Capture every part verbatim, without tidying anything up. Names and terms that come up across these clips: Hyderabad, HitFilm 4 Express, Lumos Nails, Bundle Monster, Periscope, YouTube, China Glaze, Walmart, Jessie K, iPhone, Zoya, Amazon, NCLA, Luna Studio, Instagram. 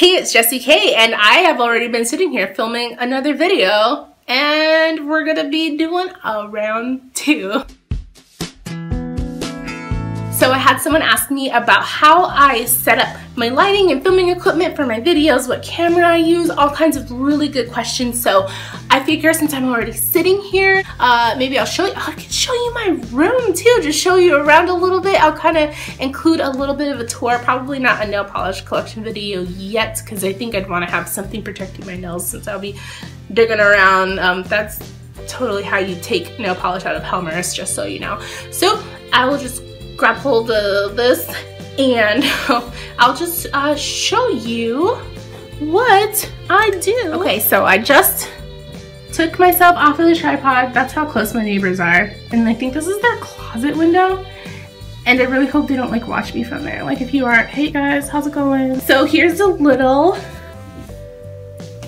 Hey, it's Jessie K, and I have already been sitting here filming another video, and we're gonna be doing a round two. So I had someone ask me about how I set up my lighting and filming equipment for my videos, what camera I use, all kinds of really good questions. So I figure since I'm already sitting here, uh, maybe I'll show you, I can show you my room too, just show you around a little bit. I'll kind of include a little bit of a tour, probably not a nail polish collection video yet, because I think I'd want to have something protecting my nails since I'll be digging around. Um, that's totally how you take nail polish out of Helmer's, just so you know. So I will just grab hold of this and I'll just uh, show you what I do. Okay, so I just took myself off of the tripod. That's how close my neighbors are. And I think this is their closet window. And I really hope they don't like watch me from there. Like if you aren't, hey guys, how's it going? So here's a little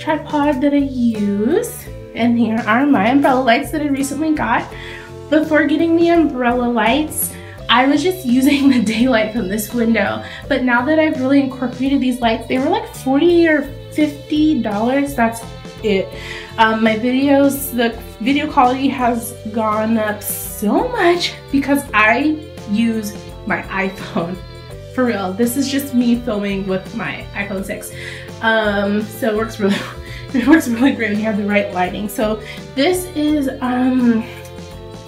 tripod that I use. And here are my umbrella lights that I recently got. Before getting the umbrella lights, I was just using the daylight from this window, but now that I've really incorporated these lights, they were like forty or fifty dollars, that's it. Um, my videos, the video quality has gone up so much because I use my iPhone. For real, this is just me filming with my iPhone six. Um, so it works really, it works really great when you have the right lighting. So this is, um,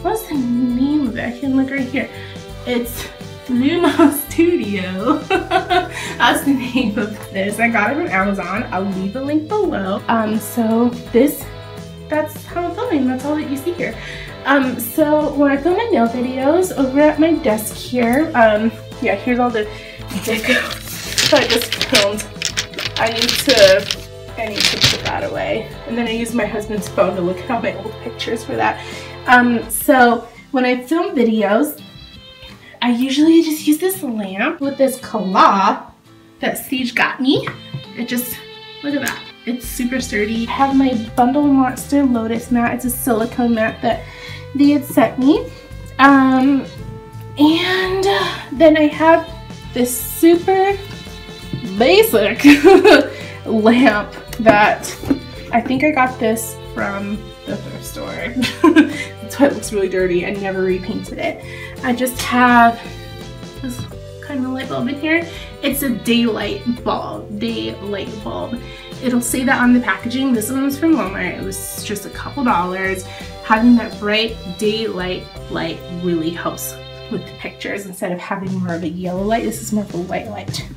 what's the name of it? I can look right here. It's Luna Studio. That's the name of this. I got it from Amazon. I'll leave the link below. Um, so this, that's how I'm filming. That's all that you see here. Um, so when I film my nail videos over at my desk here, um, yeah, here's all the deco. So I just filmed. I need to, I need to put that away. And then I used my husband's phone to look at all my old pictures for that. Um, so when I film videos, I usually just use this lamp with this claw that Siege got me. It just, look at that. It's super sturdy. I have my Bundle Monster Lotus mat. It's a silicone mat that they had sent me. Um, and then I have this super basic lamp that I think I got this from the thrift store. That's why it looks really dirty. I never repainted it. I just have this kind of light bulb in here. It's a daylight bulb, daylight bulb. It'll say that on the packaging. This one was from Walmart. It was just a couple dollars. Having that bright daylight light really helps with the pictures instead of having more of a yellow light. This is more of a white light.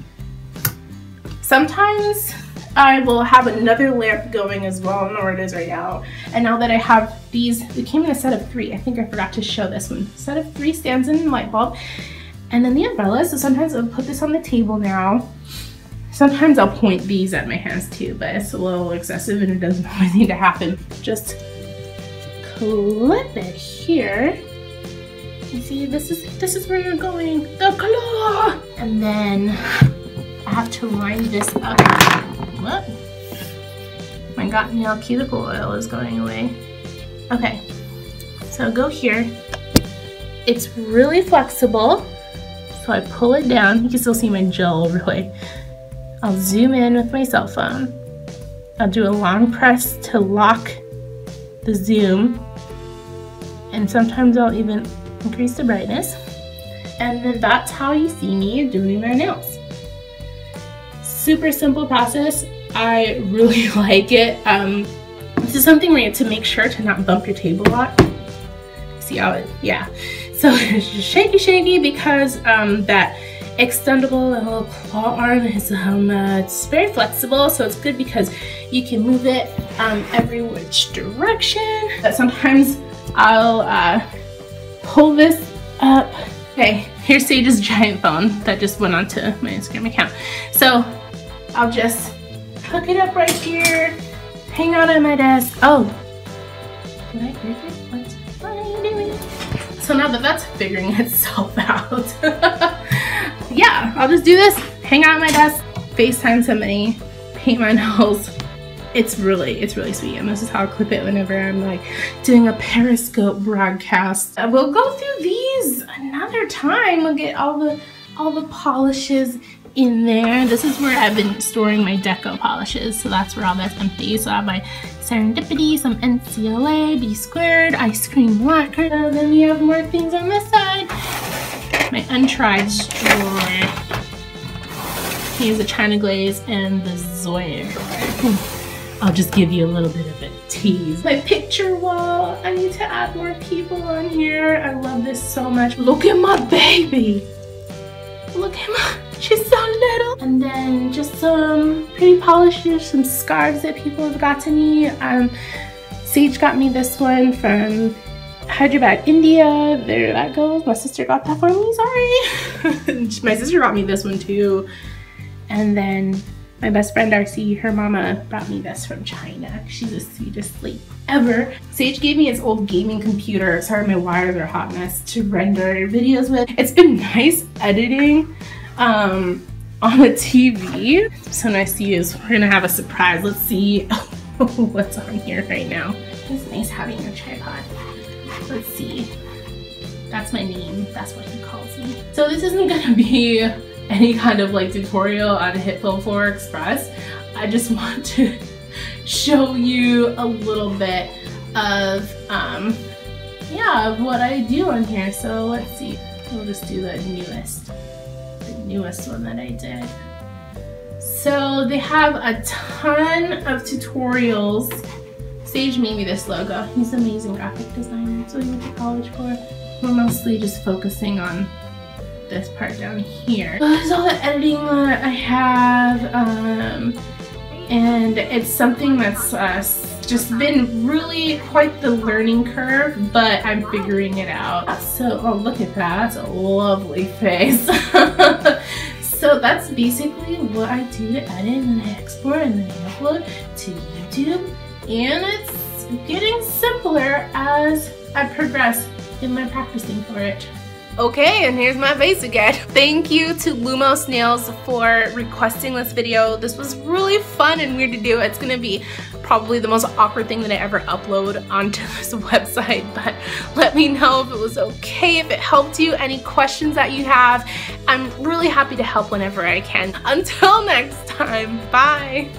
Sometimes I will have another lamp going as well. I don't know where it is right now. And now that I have these, they came in a set of three. I think I forgot to show this one. Set of three stands and light bulb. And then the umbrella. So sometimes I'll put this on the table now. Sometimes I'll point these at my hands too, but it's a little excessive and it doesn't always need to happen. Just clip it here. You see, this is, this is where you're going. The claw! And then I have to line this up. What? My God, nail cuticle oil is going away. Okay, so go here. It's really flexible, so I pull it down. You can still see my gel overlay. I'll zoom in with my cell phone. I'll do a long press to lock the zoom, and sometimes I'll even increase the brightness. And then that's how you see me doing my nails. Super simple process. I really like it. Um, this is something where you have to make sure to not bump your table a lot. See how it, yeah. So it's just shaky shaky because um, that extendable little claw arm is um, uh, it's very flexible, so it's good because you can move it um, every which direction. But sometimes I'll uh, pull this up. Okay, here's Sage's giant phone that just went onto my Instagram account. So I'll just hook it up right here, hang out on my desk. Oh, did I grip it? What, what are you doing? So now that that's figuring itself out, yeah, I'll just do this, hang out on my desk, FaceTime somebody, paint my nails. It's really, it's really sweet, and this is how I clip it whenever I'm like doing a Periscope broadcast. We'll go through these another time. We'll get all the all the polishes in there. This is where I've been storing my deco polishes, so that's where all that's empty. So I have my Serendipity, some N C L A, B squared, ice cream lacquer. So then you have more things on this side. My untried drawer. Here's the China Glaze and the Zoya drawer. I'll just give you a little bit of a tease. My picture wall. I need to add more people on here. I love this so much. Look at my baby. Look at my. She's so little. And then just some pretty polishes, some scarves that people have got to me. Um, Sage got me this one from Hyderabad, India. There that goes. My sister got that for me. Sorry. My sister got me this one too. And then my best friend R C, her mama brought me this from China. She's the sweetest lady ever. Sage gave me his old gaming computer. Sorry, my wires are a hot mess to render videos with. It's been nice editing um, on a T V. So nice to use. We're gonna have a surprise. Let's see what's on here right now. It's nice having a tripod. Let's see. That's my name. That's what he calls me. So this isn't gonna be any kind of like tutorial on HitFilm four Express. I just want to show you a little bit of, um, yeah, of what I do on here. So let's see, we'll just do the newest, the newest one that I did. So they have a ton of tutorials. Sage made me this logo. He's an amazing graphic designer. That's what he went to college for. We're mostly just focusing on this part down here. So this is all the editing that I have, um, and it's something that's uh, just been really quite the learning curve, but I'm figuring it out. So, oh, look at that, that's a lovely face. So that's basically what I do to edit, and I export, and then I upload to YouTube, and it's getting simpler as I progress in my practicing for it. Okay, and here's my face again. Thank you to Lumos Nails for requesting this video. This was really fun and weird to do. It's gonna be probably the most awkward thing that I ever upload onto this website, but let me know if it was okay, if it helped you, any questions that you have. I'm really happy to help whenever I can. Until next time, bye.